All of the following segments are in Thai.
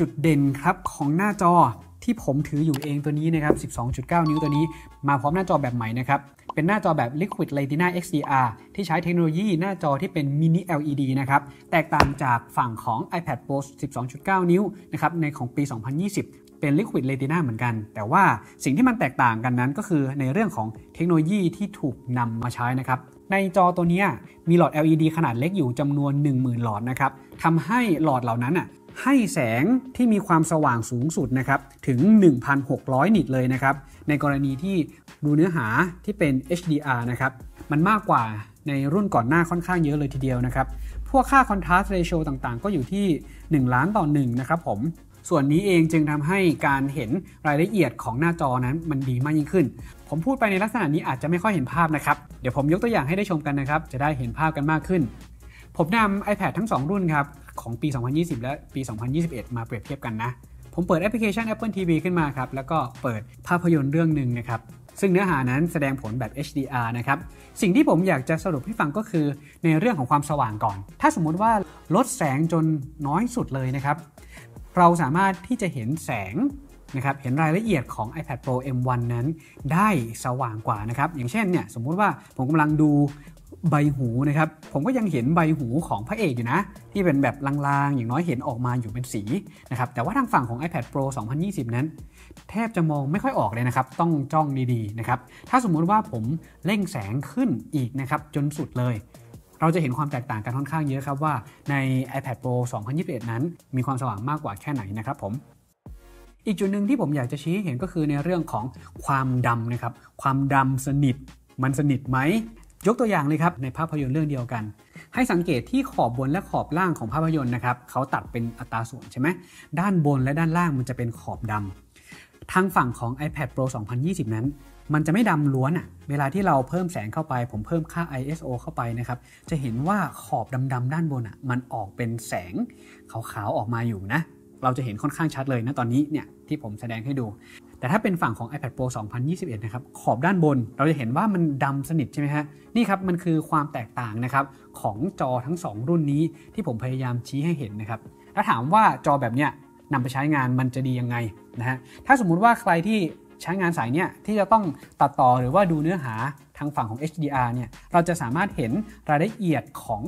จุดเด่นครับของหน้าจอที่ผมถืออยู่เองตัวนี้นะครับ 12.9 นิ้วตัวนี้มาพร้อมหน้าจอแบบใหม่นะครับเป็นหน้าจอแบบ Liquid Retina XDR ที่ใช้เทคโนโลยีหน้าจอที่เป็น Mini LED นะครับแตกต่างจากฝั่งของ iPad Pro 12.9 นิ้วนะครับในของปี 2020เป็น Liquid Retina เหมือนกันแต่ว่าสิ่งที่มันแตกต่างกันนั้นก็คือในเรื่องของเทคโนโลยีที่ถูกนำมาใช้นะครับในจอตัวนี้มีหลอด LED ขนาดเล็กอยู่จำนวน 10,000 หลอดนะครับทำให้หลอดเหล่านั้นให้แสงที่มีความสว่างสูงสุดนะครับถึง 1,600 นิตเลยนะครับในกรณีที่ดูเนื้อหาที่เป็น HDR นะครับมันมากกว่าในรุ่นก่อนหน้าค่อนข้างเยอะเลยทีเดียวนะครับพวกค่า Contrast Ratio ต่างๆก็อยู่ที่1:1นะครับผมส่วนนี้เองจึงทำให้การเห็นรายละเอียดของหน้าจอนั้นมันดีมากยิ่งขึ้นผมพูดไปในลักษณะนี้อาจจะไม่ค่อยเห็นภาพนะครับเดี๋ยวผมยกตัวอย่างให้ได้ชมกันนะครับจะได้เห็นภาพกันมากขึ้นผมนำ iPad ทั้ง2รุ่นครับของปี 2020 และปี 2021 มาเปรียบเทียบกันนะผมเปิดแอปพลิเคชัน Apple TV ขึ้นมาครับแล้วก็เปิดภาพยนตร์เรื่องหนึ่งนะครับซึ่งเนื้อหานั้นแสดงผลแบบ HDR นะครับสิ่งที่ผมอยากจะสรุปให้ฟังก็คือในเรื่องของความสว่างก่อนถ้าสมมติว่าลดแสงจนน้อยสุดเลยนะครับเราสามารถที่จะเห็นแสงนะครับเห็นรายละเอียดของ iPad Pro M1 นั้นได้สว่างกว่านะครับอย่างเช่นเนี่ยสมมุติว่าผมกำลังดูใบหูนะครับผมก็ยังเห็นใบหูของพระเอกอยู่นะที่เป็นแบบลางๆอย่างน้อยเห็นออกมาอยู่เป็นสีนะครับแต่ว่าทางฝั่งของ iPad Pro 2020 นั้นแทบจะมองไม่ค่อยออกเลยนะครับต้องจ้องดีๆนะครับถ้าสมมุติว่าผมเร่งแสงขึ้นอีกนะครับจนสุดเลยเราจะเห็นความแตกต่างกันค่อนข้างเยอะครับว่าใน iPad Pro 2021 นั้นมีความสว่างมากกว่าแค่ไหนนะครับผมอีกจุดหนึ่งที่ผมอยากจะชี้เห็นก็คือในเรื่องของความดำนะครับความดำสนิทมันสนิทไหมยกตัวอย่างเลยครับในภาพยนตร์เรื่องเดียวกันให้สังเกตที่ขอบบนและขอบล่างของภาพยนตร์นะครับเขาตัดเป็นอัตราส่วนใช่ไหมด้านบนและด้านล่างมันจะเป็นขอบดำทางฝั่งของ iPad Pro 2020 นั้นมันจะไม่ดำล้วนเวลาที่เราเพิ่มแสงเข้าไปผมเพิ่มค่า ISO เข้าไปนะครับจะเห็นว่าขอบดำๆด้านบนมันออกเป็นแสงขาวๆออกมาอยู่นะเราจะเห็นค่อนข้างชัดเลยนะตอนนี้เนี่ยที่ผมแสดงให้ดูแต่ถ้าเป็นฝั่งของ iPad Pro 2021 นะครับขอบด้านบนเราจะเห็นว่ามันดำสนิทใช่ไหมฮะนี่ครับมันคือความแตกต่างนะครับของจอทั้ง2รุ่นนี้ที่ผมพยายามชี้ให้เห็นนะครับแล้วถามว่าจอแบบเนี้ยนำไปใช้งานมันจะดียังไงนะฮะถ้าสมมุติว่าใครที่ใช้งานสายเนี่ยที่จะต้องตัดต่อหรือว่าดูเนื้อหาทางฝั่งของ HDR เนี่ยเราจะสามารถเห็นรายละเอียดของ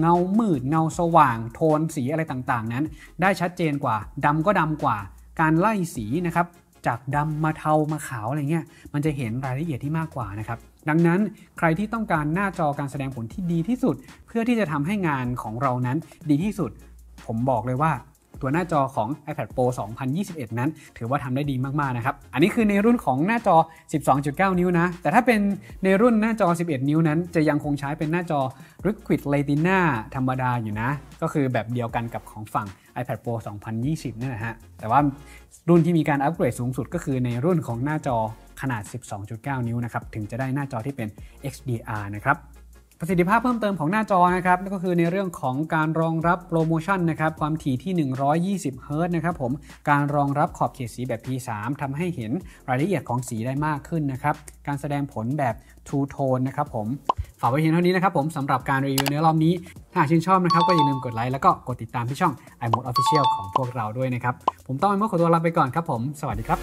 เงามืดเงาสว่างโทนสีอะไรต่างๆนั้นได้ชัดเจนกว่าดำก็ดำกว่าการไล่สีนะครับจากดำมาเทามาขาวอะไรเงี้ยมันจะเห็นรายละเอียดที่มากกว่านะครับดังนั้นใครที่ต้องการหน้าจอการแสดงผลที่ดีที่สุดเพื่อที่จะทำให้งานของเรานั้นดีที่สุดผมบอกเลยว่าตัวหน้าจอของ iPad Pro 2021 นั้นถือว่าทำได้ดีมากๆนะครับอันนี้คือในรุ่นของหน้าจอ 12.9 นิ้วนะแต่ถ้าเป็นในรุ่นหน้าจอ 11 นิ้วนั้นจะยังคงใช้เป็นหน้าจอ Liquid Retina ธรรมดาอยู่นะก็คือแบบเดียวกันกับของฝั่ง iPad Pro 2020 นั่นแหละฮะแต่ว่ารุ่นที่มีการอัปเกรดสูงสุดก็คือในรุ่นของหน้าจอขนาด 12.9 นิ้วนะครับถึงจะได้หน้าจอที่เป็น XDR นะครับประสิทธิภาพเพิ่มเติมของหน้าจอนะครับก็คือในเรื่องของการรองรับโปรโมชั่นนะครับความถี่ที่120 เฮิรตซ์นะครับผมการรองรับขอบเขตสีแบบ P3 ทำให้เห็นรายละเอียดของสีได้มากขึ้นนะครับการแสดงผลแบบ True Tone นะครับผมฝากไว้เพียงเท่านี้นะครับผมสำหรับการรีวิวในรอบนี้ถ้าชื่นชอบนะครับก็อย่าลืมกดไลค์แล้วก็กดติดตามที่ช่อง iMoD Official ของพวกเราด้วยนะครับผมต้องขอตัวลาไปก่อนครับผมสวัสดีครับ